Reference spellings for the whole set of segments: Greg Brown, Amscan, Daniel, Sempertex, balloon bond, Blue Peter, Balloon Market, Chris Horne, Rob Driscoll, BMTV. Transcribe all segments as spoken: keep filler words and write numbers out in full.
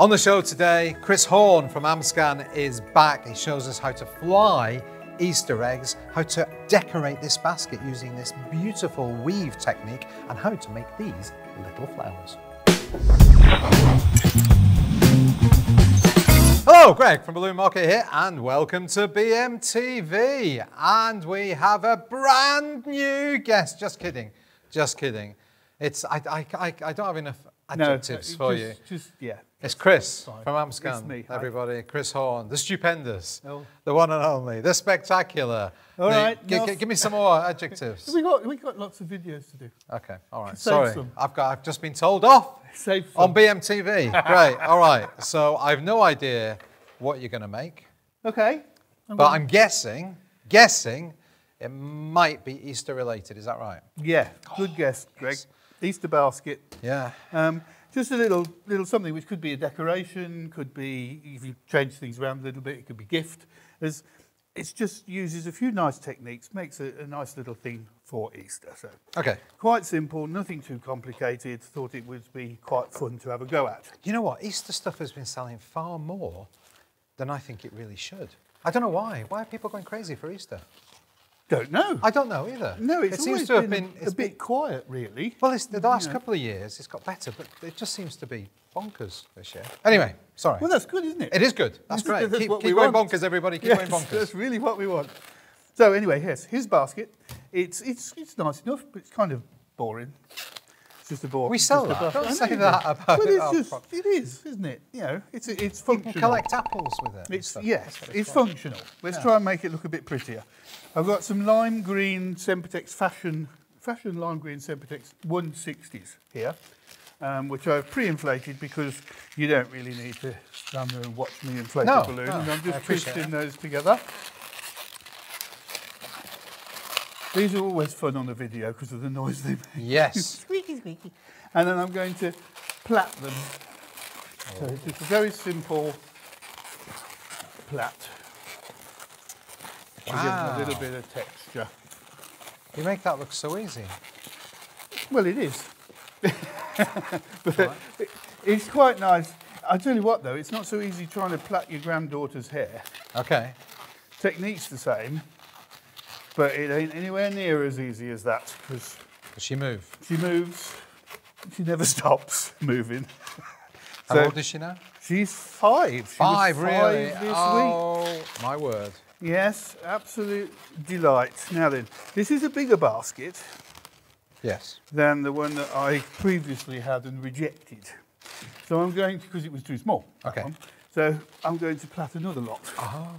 On the show today, Chris Horne from Amscan is back. He shows us how to fly Easter eggs, how to decorate this basket using this beautiful weave technique, and how to make these little flowers. Hello, Greg from Balloon Market here, and welcome to B M T V. And we have a brand new guest. Just kidding, just kidding. It's I I I, I don't have enough adjectives no, for just, you. Just yeah. It's Chris from Amscan, everybody. Chris Horne, the stupendous, oh. the one and only, the spectacular. All the, right. Give, give me some more adjectives. we got we got lots of videos to do. Okay. All right. Save Sorry, some. I've got I've just been told off Save some. on B M T V. Great. All right. So I've no idea what you're going to make. Okay. I'm but I'm guessing, guessing, it might be Easter related. Is that right? Yeah. Good oh, guess, Greg. Yes. Easter basket. Yeah. Um, Just a little little something which could be a decoration, could be, if you change things around a little bit, it could be gift. As it's just uses a few nice techniques, makes a, a nice little thing for Easter. So okay. Quite simple, nothing too complicated. Thought it would be quite fun to have a go at. You know what? Easter stuff has been selling far more than I think it really should. I don't know why. Why are people going crazy for Easter? Don't know. I don't know either. No, it's it seems to have been, been a bit been, quiet, really. Well, it's the last yeah. couple of years, it's got better, but it just seems to be bonkers this year. Anyway, sorry. Well, that's good, isn't it? It is good. That's great. That's keep keep going want. bonkers, everybody. Keep yes, going bonkers. That's really what we want. So anyway, yes, here's basket. It's it's it's nice enough, but it's kind of boring. It's just a boring. We sell that. Don't say that about. But it's oh, just it is, isn't it? You know, it's it's functional. You can collect apples with it. It's yes, it's, it's functional. Let's yeah. try and make it look a bit prettier. I've got some lime green Sempertex fashion, fashion lime green Sempertex one sixties here, um, which I've pre-inflated because you don't really need to stand there and watch me inflate no, a balloon. No, and I'm just twisting those together. These are always fun on a video because of the noise they make. Yes. Squeaky, squeaky. And then I'm going to plait them. Oh. So it's just a very simple plait. Wow. Give them a little bit of texture. You make that look so easy. Well, it is. But right. It's quite nice. I'll tell you what, though, it's not so easy trying to plait your granddaughter's hair. Okay. Technique's the same, but it ain't anywhere near as easy as that. Because she moves. She moves. She never stops moving. How so old is she now? She's five. She five, was five really? This oh, week. My word. Yes, absolute delight. Now then, this is a bigger basket yes. than the one that I previously had and rejected. So I'm going to, because it was too small. Okay. One, so I'm going to plait another lot. Oh.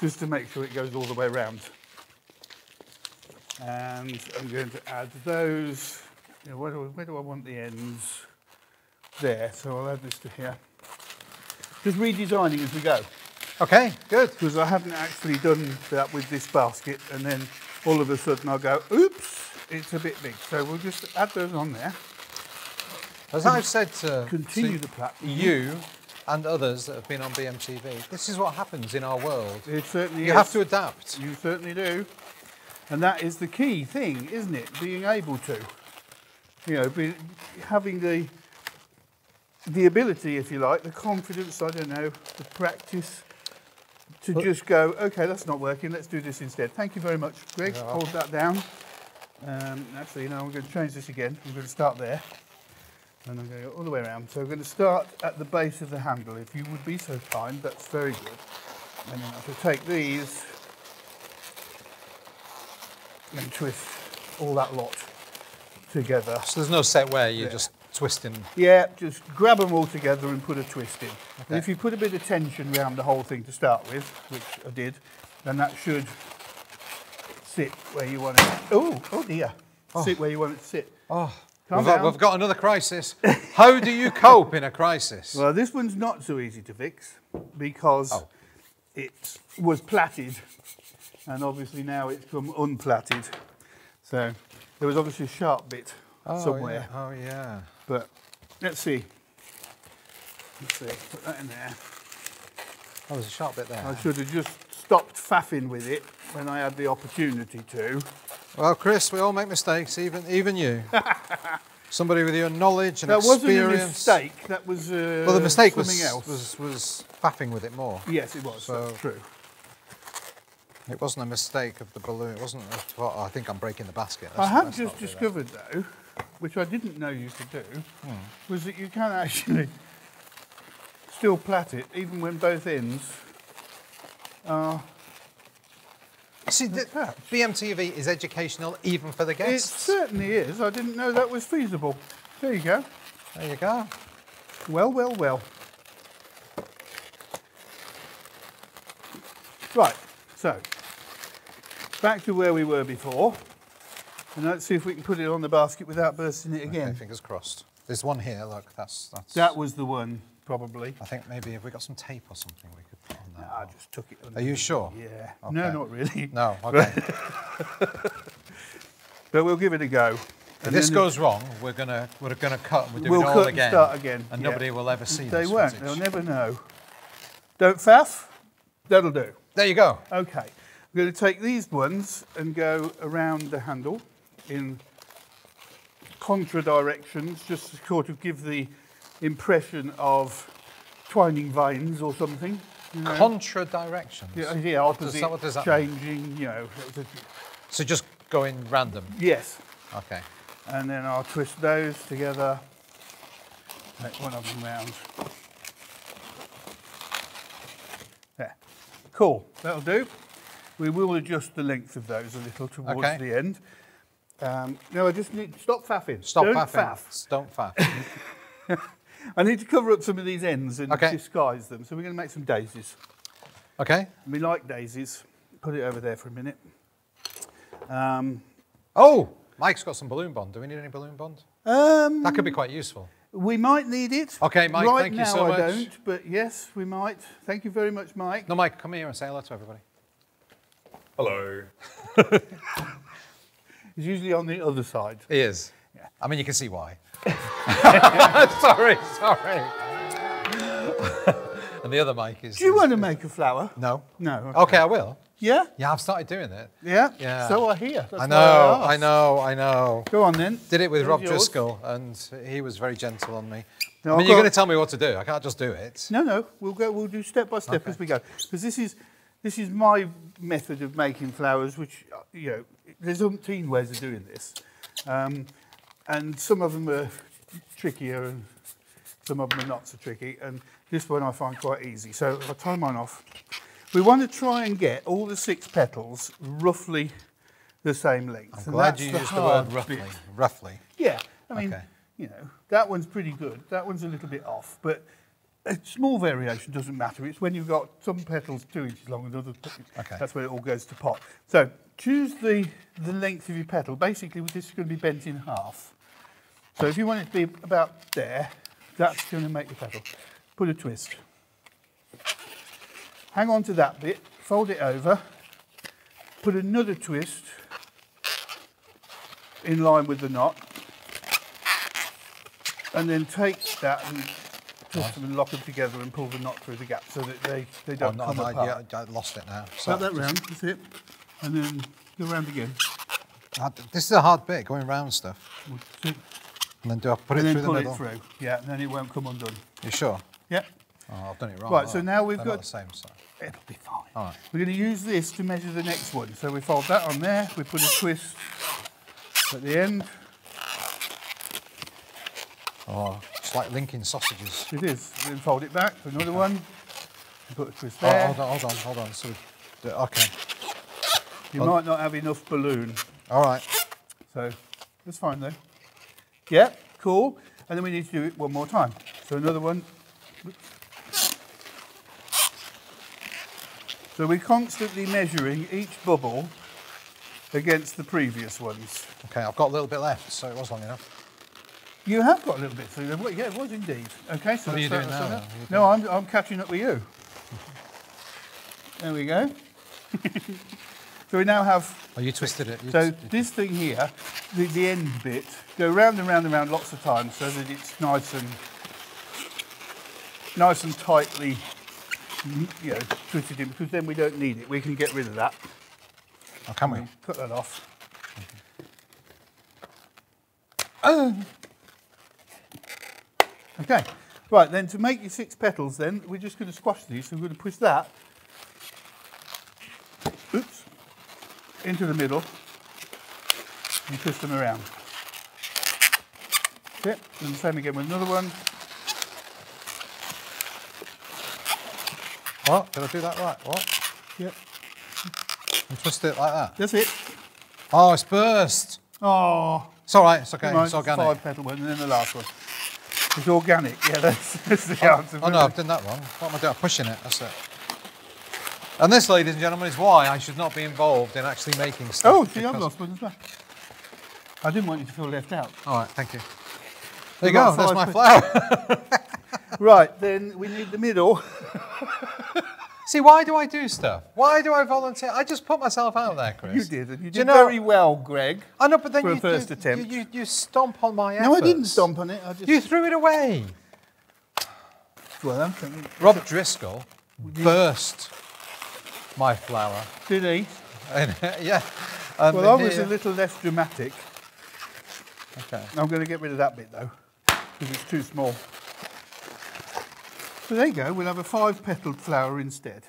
Just to make sure it goes all the way around. And I'm going to add those. You know, where, do I, where do I want the ends? There, so I'll add this to here. Just redesigning as we go. Okay, good. Because I haven't actually done that with this basket, and then all of a sudden I'll go, oops, it's a bit big. So we'll just add those on there. As I've said to, continue to the platform. you and others that have been on B M T V, this is what happens in our world. It certainly You is. have to adapt. You certainly do. And that is the key thing, isn't it? Being able to. You know, be, having the, the ability, if you like, the confidence, I don't know, the practice, to but just go, okay, that's not working, let's do this instead. Thank you very much, Greg. Right. Hold that down. Um, actually, now I'm going to change this again. I'm going to start there. And I'm going to go all the way around. So I'm going to start at the base of the handle, if you would be so kind. That's very good. And then I shall take these and twist all that lot together. So there's no set way, you yeah. just twisting. Yeah, just grab them all together and put a twist in. Okay. And if you put a bit of tension around the whole thing to start with, which I did, then that should sit where you want it. Oh, oh dear. Oh. Sit where you want it to sit. Oh, we've got, we've got another crisis. How do you cope in a crisis? Well, this one's not so easy to fix because oh. it was plaited, and obviously now it's come unplaited. So there was obviously a sharp bit oh, somewhere. Yeah. Oh yeah. But let's see. Let's see. Put that in there. Oh, there's a sharp bit there. I should have just stopped faffing with it when I had the opportunity to. Well, Chris, we all make mistakes, even even you. somebody with your knowledge and that experience. That wasn't a mistake. That was uh, well, the mistake something was, else. was was faffing with it more. Yes, it was. So that's true. It wasn't a mistake of the balloon. It wasn't. A, well, I think I'm breaking the basket. That's, I have just discovered that. though, which I didn't know you could do, hmm. was that you can actually still plait it even when both ends are. See, the B M T V is educational even for the guests. It certainly is. I didn't know that was feasible. There you go. There you go. Well, well, well. Right, so back to where we were before. And let's see if we can put it on the basket without bursting it again. Okay, fingers crossed. There's one here, look, that's... that's that was the one, probably. I think maybe if we got some tape or something we could put on that. No, I just took it. Are you sure? Yeah. Okay. No, not really. No, okay. But we'll give it a go. If and this goes wrong, we're gonna, we're gonna cut and we're doing we'll it all again. We'll cut and start again. And yeah. nobody will ever see they this They won't, footage. They'll never know. Don't faff, that'll do. There you go. Okay, we're gonna take these ones and go around the handle in contra directions, just to sort of give the impression of twining vines or something. You know? Contra directions? Yeah, yeah, opposite, what does that, what does changing, you know. So just going random? Yes. Okay. And then I'll twist those together, make one of them round. There. Cool, that'll do. We will adjust the length of those a little towards okay. the end. Um, no, I just need to stop faffing. Stop Don't faffing. Faff. Don't faff. I need to cover up some of these ends and okay. disguise them. So we're going to make some daisies. Okay. We like daisies. Put it over there for a minute. Um, oh, Mike's got some balloon bond. Do we need any balloon bond? Um, that could be quite useful. We might need it. Okay, Mike, right thank now, you so much. I don't, but yes, we might. Thank you very much, Mike. No, Mike, come here and say hello to everybody. Hello. He's usually on the other side. He is. Yeah. I mean, you can see why. sorry, sorry. And the other mic is... Do you is, want to is, make a flower? No. No. Okay. okay, I will. Yeah? Yeah, I've started doing it. Yeah? Yeah. So I hear. That's I know, I, I know, I know. Go on then. Did it with Here's Rob yours. Driscoll, and he was very gentle on me. No, I mean, I've you're got... going to tell me what to do. I can't just do it. No, no. We'll go. We'll do step by step okay. as we go. Because this is, this is my method of making flowers, which, you know... There's umpteen ways of doing this, um, and some of them are trickier and some of them are not so tricky, and this one I find quite easy. So if I tie mine off, we want to try and get all the six petals roughly the same length. I'm and glad you the used the word roughly. Bit. Roughly. Yeah, I mean, okay. you know, that one's pretty good, that one's a little bit off, but a small variation doesn't matter. It's when you've got some petals two inches long and other petals. Okay. That's where it all goes to pot. So choose the, the length of your petal. Basically, this is going to be bent in half. So if you want it to be about there, that's going to make your petal. Put a twist. Hang on to that bit, fold it over, put another twist in line with the knot, and then take that and twist them and lock them together and pull the knot through the gap so that they, they don't oh, no, come no, apart. Yeah, I lost it now. So that round, that's it. And then go round again. This is a hard bit, going round stuff. And then do I put and it through the middle? And then pull it through, yeah, and then it won't come undone. You sure? Yeah. Oh, I've done it wrong. Right, so now we've They're got... the same side. It'll be fine. All right. We're going to use this to measure the next one. So we fold that on there, we put a twist at the end. Oh, it's like linking sausages. It is. Then fold it back for another okay. one. And put a twist there. Oh, hold on, hold on, hold on. So we... Okay. You might not have enough balloon. All right. So that's fine though. Yeah, cool. And then we need to do it one more time. So another one. So we're constantly measuring each bubble against the previous ones. Okay, I've got a little bit left, so it was long enough. You have got a little bit through there. Yeah, it was indeed. Okay, so what are you doing now? Are you no, I'm, I'm catching up with you. There we go. So we now have... Oh, you twisted it. You so this thing here, the, the end bit, go round and round and round lots of times so that it's nice and nice and tightly, you know, twisted in, because then we don't need it. We can get rid of that. Oh, can we? Cut that off. Mm-hmm. Oh! Okay, right then, to make your six petals then, we're just going to squash these, so we're going to push that, oops, into the middle and twist them around. Okay, and the same again with another one. What? Did I do that right? What? Yep. And twist it like that? That's it. Oh, it's burst. Oh. It's all right, it's okay, no, it's organic. Five petal one and then the last one. It's organic, yeah, that's, that's the oh, answer. Oh no, it? I've done that one. What am I doing? I'm pushing it, that's it. And this, ladies and gentlemen, is why I should not be involved in actually making stuff. Oh, see, I've lost one as well. I didn't want you to feel left out. All right, thank you. There you go, that's my flower. Right, then we need the middle. See, why do I do stuff? Why do I volunteer? I just put myself out there, Chris. You did, and you did you know, very well, Greg. I know, but then for you, a first you, attempt. You, you, you stomp on my efforts. No, I didn't stomp on it. I just... You threw it away. Well, I'm thinking... Rob Driscoll burst my flower. Did he? Yeah. Um, well, I was a little less dramatic. Okay. I'm going to get rid of that bit, though, because it's too small. So there you go, we'll have a five-petaled flower instead.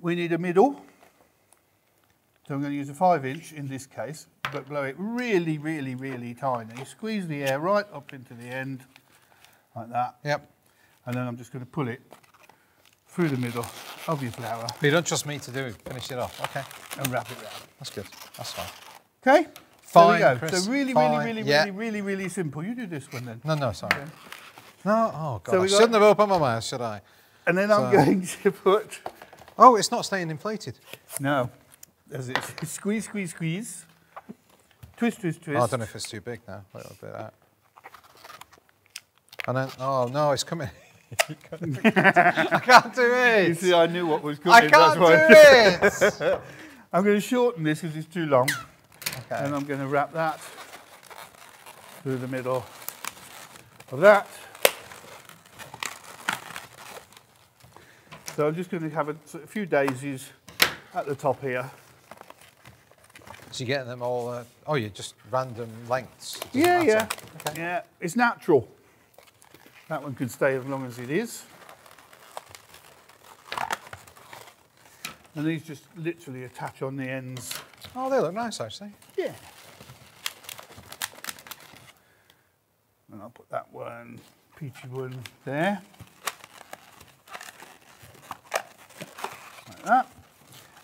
We need a middle, so I'm going to use a five-inch in this case, but blow it really, really, really tiny. Squeeze the air right up into the end, like that. Yep. And then I'm just going to pull it through the middle of your flower. But you don't trust me to do it, finish it off, okay? And wrap it round. That's good, that's fine. Okay, fine, there we go. Chris, so really, fine. really, really, yeah. really, really, really simple. You do this one then. No, no, sorry. Okay. No, oh God, so I shouldn't have opened my mouth, should I? And then so. I'm going to put... Oh, it's not staying inflated. No, as it's squeeze, squeeze, squeeze. Twist, twist, twist. Oh, I don't know if it's too big now, a little bit out. And then, oh no, it's coming. I can't do it. You see, I knew what was coming. I can't that's do why. it. I'm going to shorten this because it's too long. Okay. And I'm going to wrap that through the middle of that. So I'm just going to have a, a few daisies at the top here. So you're getting them all, uh, oh, you're just random lengths. Yeah, yeah. Okay. Yeah, it's natural. That one can stay as long as it is. And these just literally attach on the ends. Oh, they look nice, actually. Yeah. And I'll put that one, peachy one there. That.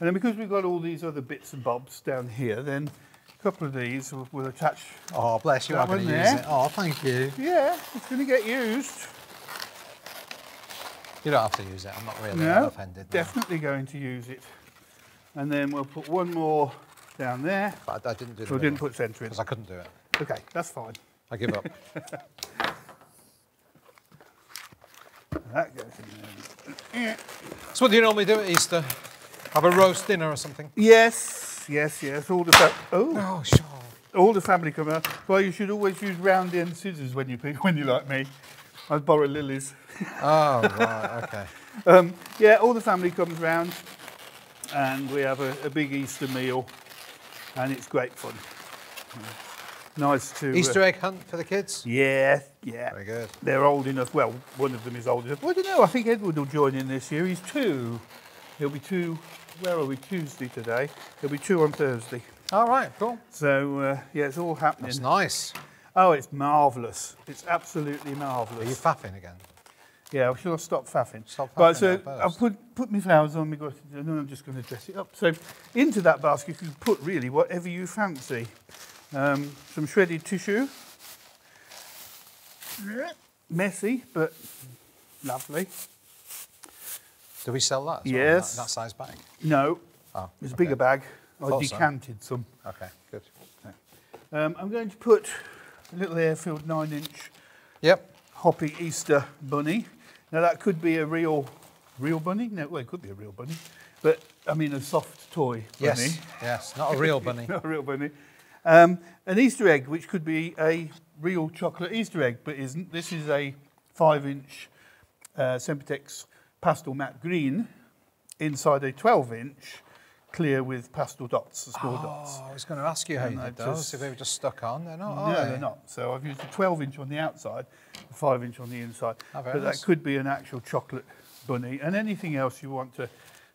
And then because we've got all these other bits and bobs down here, then a couple of these will, will attach. Oh, bless you, I'm going to use it. Oh, thank you. Yeah, it's going to get used. You don't have to use it, I'm not really no, offended. definitely no. going to use it. And then we'll put one more down there. But I, I didn't do that. So I didn't put centre in. Because I couldn't do it. Okay, that's fine. I give up. That goes in there. So what do you normally do at Easter? Have a roast dinner or something? Yes, yes, yes. All the oh, oh sure. All the family come out. Well, you should always use round end scissors when you pick, when you like me. I'd borrow Lily's. Oh right, okay. um, yeah, all the family comes round, and we have a, a big Easter meal, and it's great fun. Nice to Easter uh, egg hunt for the kids. Yeah, yeah. Very good. They're old enough. Well, one of them is old enough. Well, I don't know. I think Edward will join in this year. He's two. He'll be two. Where are we? Tuesday today. He'll be two on Thursday. All right, cool. So uh, yeah, it's all happening. That's nice. Oh, it's marvellous. It's absolutely marvellous. Are you faffing again? Yeah, should I stop faffing? Stop faffing. Right, so I've put put my flowers on. And then I'm just going to dress it up. So into that basket you can put really whatever you fancy. Um, some shredded tissue, messy but lovely. Do we sell that? Yes. Well, that, that size bag? No, oh, it's okay. a bigger bag. I, I decanted so. some. Okay, good. Okay. Um, I'm going to put a little air-filled nine-inch yep. hoppy Easter bunny. Now that could be a real, real bunny. No, well, it could be a real bunny, but I mean a soft toy bunny. Yes, yes, not a real bunny. Not a real bunny. Um, an Easter egg, which could be a real chocolate Easter egg, but isn't. This is a five-inch uh, Sempertex pastel matte green inside a twelve-inch clear with pastel dots, or small oh, dots. I was going to ask you how you did those, if they were just stuck on. They're not, are no, they? They're not. So I've used a twelve inch on the outside, a five inch on the inside. Oh, but nice. That could be an actual chocolate bunny and anything else you want to,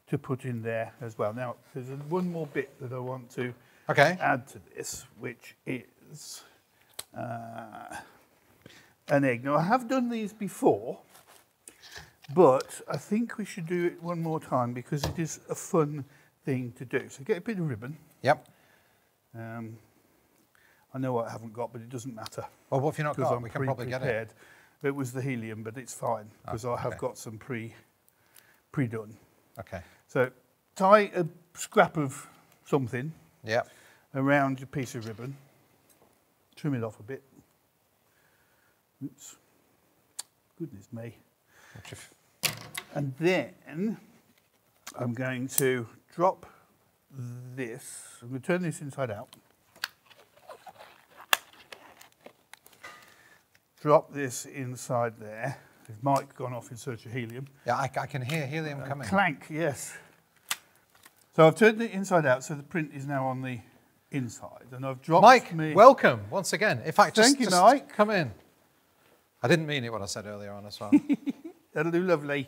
to put in there as well. Now, there's one more bit that I want to okay. add to this, which is uh, an egg. Now, I have done these before, but I think we should do it one more time because it is a fun thing to do. So get a bit of ribbon. Yep. Um, I know what I haven't got, but it doesn't matter. Well, what if you're not got? I'm we can probably get it. It was the helium, but it's fine because oh, I have okay. got some pre, pre-done. Okay. So tie a scrap of something. Yep. Around your piece of ribbon. Trim it off a bit. Oops. Goodness me. And then I'm going to drop this. I'm going to turn this inside out. Drop this inside there. Has Mike gone off in search of helium? Yeah, I, I can hear helium uh, coming. Clank, yes. So I've turned it inside out, so the print is now on the inside. And I've dropped Mike, me... welcome once again. In fact, just, Thank you, just Mike. Come in. I didn't mean it what I said earlier on as well. That'll do lovely.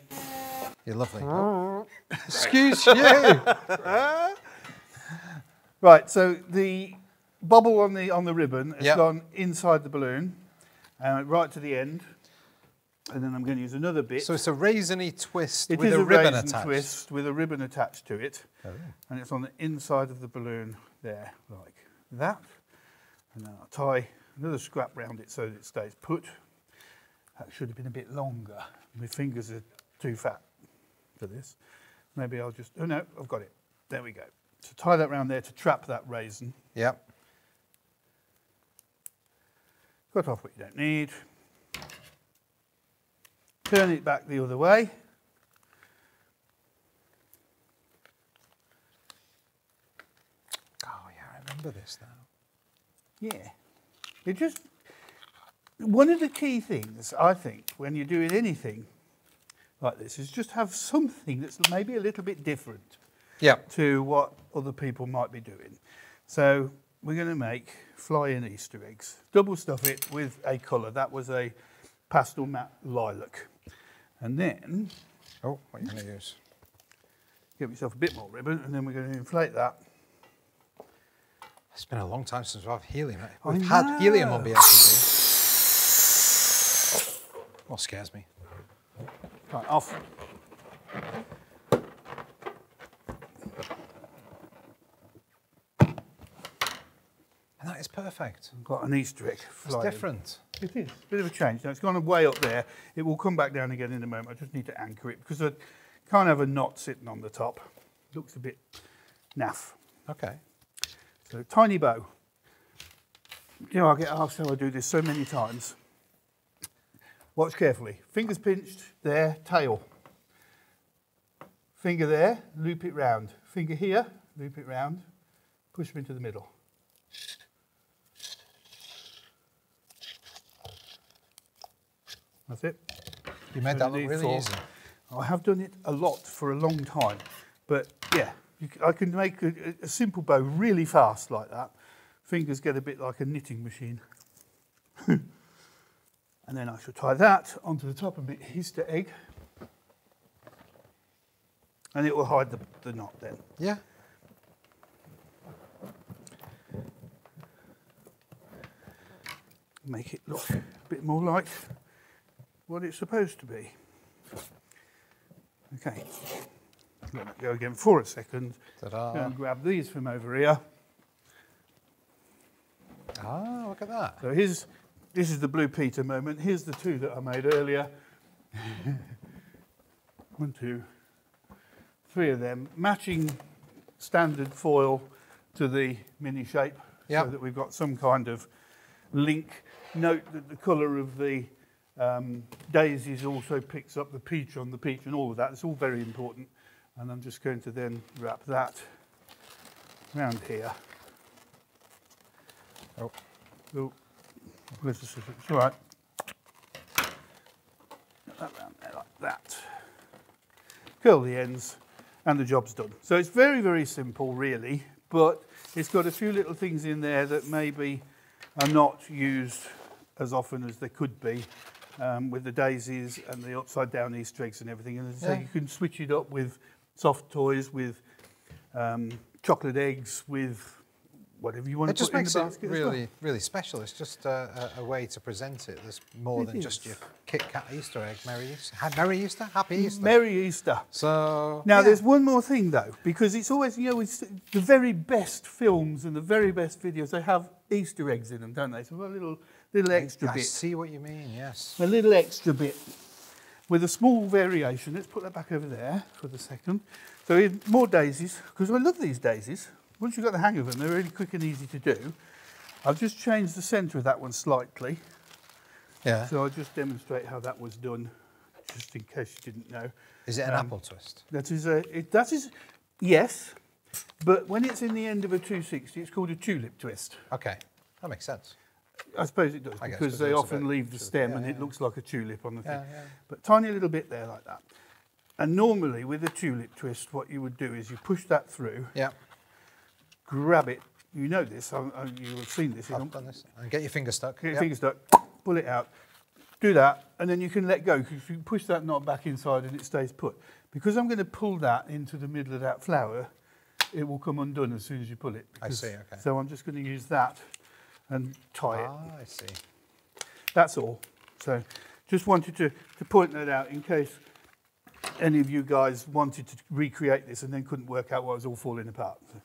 You're lovely. Oh. Excuse you. Right, so the bubble on the on the ribbon has yep. gone inside the balloon, uh, right to the end, and then I'm going to use another bit. So it's a raisiny twist it with a, a ribbon attached. It is a raisin twist with a ribbon attached to it, oh. and it's on the inside of the balloon there, like that. And then I'll tie another scrap round it so that it stays put. That should have been a bit longer. My fingers are too fat for this. Maybe I'll just, oh no, I've got it. There we go. So tie that round there to trap that raisin. Yep. Cut off what you don't need. Turn it back the other way. Oh yeah, I remember this now. Yeah. It just, one of the key things, I think, when you're doing anything like this is just have something that's maybe a little bit different yep. to what other people might be doing. So we're going to make fly-in Easter eggs. Double stuff it with a colour. That was a pastel matte lilac. And then... Oh, what are you going to use? Give yourself a bit more ribbon and then we're going to inflate that. It's been a long time since we've had helium. We've had helium on B M T V. What scares me? Right, off. And that is perfect. I've got an Easter egg flying. It's different. It is. Bit of a change. Now, it's gone way up there. It will come back down again in a moment. I just need to anchor it because I can't have a knot sitting on the top. It looks a bit naff. Okay. So, tiny bow. You know, I get asked how I do this so many times. Watch carefully. Fingers pinched, there, tail. Finger there, loop it round. Finger here, loop it round. Push them into the middle. That's it. You made that look really easy. I have done it a lot for a long time, but yeah, you, I can make a, a simple bow really fast like that. Fingers get a bit like a knitting machine. And then I shall tie that onto the top of the Easter egg. And it will hide the, the knot then. Yeah. Make it look a bit more like what it's supposed to be. Okay. Let that go again for a second. Ta-da. Go and grab these from over here. Ah, look at that. So here's... This is the Blue Peter moment. Here's the two that I made earlier. One, two, three of them. Matching standard foil to the mini shape yep. so that we've got some kind of link. Note that the colour of the um, daisies also picks up the peach on the peach and all of that. It's all very important. And I'm just going to then wrap that around here. Oh. Oh. With the scissors, all right. Get that round there like that. Curl the ends and the job's done. So it's very, very simple really, but it's got a few little things in there that maybe are not used as often as they could be, um, with the daisies and the upside down Easter eggs and everything. And so yeah. you can switch it up with soft toys, with um, chocolate eggs, with whatever you want it to put in the basket. It just makes it really, really special. It's just a, a, a way to present it that's more it than is. just your Kit Kat Easter egg. Merry Easter. Merry Easter. Happy Easter. Merry Easter. So now yeah. there's one more thing though, because it's always, you know, it's the very best films and the very best videos, they have Easter eggs in them, don't they? So a little, little extra I, I bit. I see what you mean, yes. A little extra bit with a small variation. Let's put that back over there for the second. So more daisies, because I love these daisies. Once you've got the hang of them, they're really quick and easy to do. I've just changed the centre of that one slightly. Yeah. So I'll just demonstrate how that was done, just in case you didn't know. Is it an um, apple twist? That is a, it, that is, yes. But when it's in the end of a two sixty, it's called a tulip twist. Okay, that makes sense. I suppose it does, I because they often leave the stem yeah, and yeah. it looks like a tulip on the yeah, thing. Yeah. But tiny little bit there like that. And normally with a tulip twist, what you would do is you push that through. Yeah. Grab it, you know this, I, I, you have seen this. You I've done this. And get your finger stuck. Get your yep. finger stuck, pull it out, do that, and then you can let go, because you push that knot back inside and it stays put. Because I'm going to pull that into the middle of that flower, it will come undone as soon as you pull it. Because, I see, okay. So I'm just going to use that and tie it. Ah, I see. That's all. So just wanted to, to point that out in case any of you guys wanted to recreate this and then couldn't work out why it was all falling apart. So.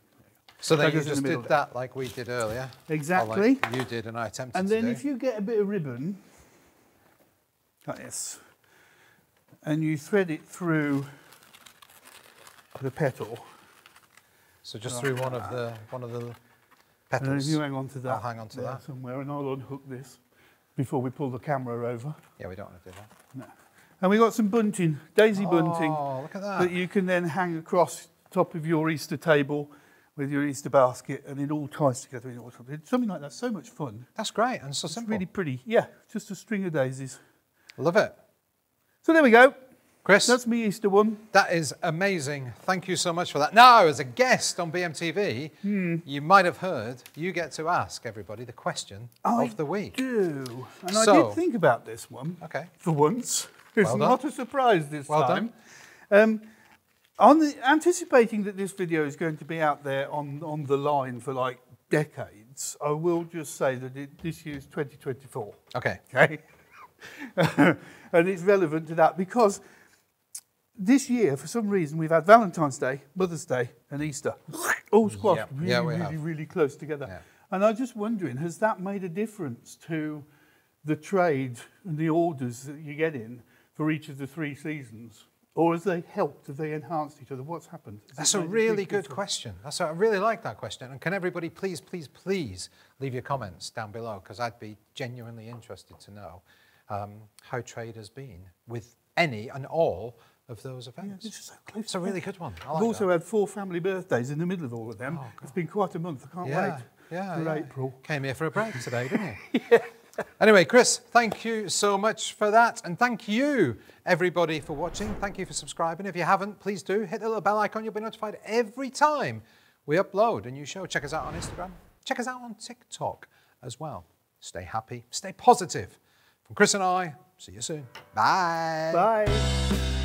So then you just did that like we did earlier. Exactly. Like you did and I attempted to do. And then if you get a bit of ribbon, like this, and you thread it through the petal. So just through one of the one of the petals. And if you hang on to that. I'll hang on to that. Somewhere, and I'll unhook this before we pull the camera over. Yeah, we don't want to do that. No. And we got some bunting, daisy bunting. Oh, look at that. That you can then hang across top of your Easter table with your Easter basket, and it all ties together in autumn. Something like that, so much fun. That's great, and so simple. It's really pretty, yeah, just a string of daisies. Love it. So there we go. Chris. That's me Easter one. That is amazing, thank you so much for that. Now, as a guest on B M T V, hmm. you might have heard, you get to ask everybody the question I of the week. I do, and so, I did think about this one, okay. for once. It's well not a surprise this well time. Well done. Um, On the, anticipating that this video is going to be out there on, on the line for like decades, I will just say that it, this year's twenty twenty-four. Okay. Okay. And it's relevant to that because this year, for some reason, we've had Valentine's Day, Mother's Day, and Easter all squashed yep. really, yeah, really, have. really close together. Yeah. And I'm just wondering, has that made a difference to the trade and the orders that you get in for each of the three seasons? Or have they helped? Have they enhanced each other? What's happened? Has That's a really good question. That's a, I really like that question. And can everybody please, please, please leave your comments down below, because I'd be genuinely interested to know um, how trade has been with any and all of those events. Yeah, it's, so close it's a really good one. I like I've also that. had four family birthdays in the middle of all of them. Oh, it's been quite a month. I can't yeah, wait yeah, for yeah. April. Came here for a break today, didn't you? Yeah. Anyway, Chris, thank you so much for that. And thank you, everybody, for watching. Thank you for subscribing. If you haven't, please do. Hit the little bell icon. You'll be notified every time we upload a new show. Check us out on Instagram. Check us out on TikTok as well. Stay happy. Stay positive. From Chris and I, see you soon. Bye. Bye.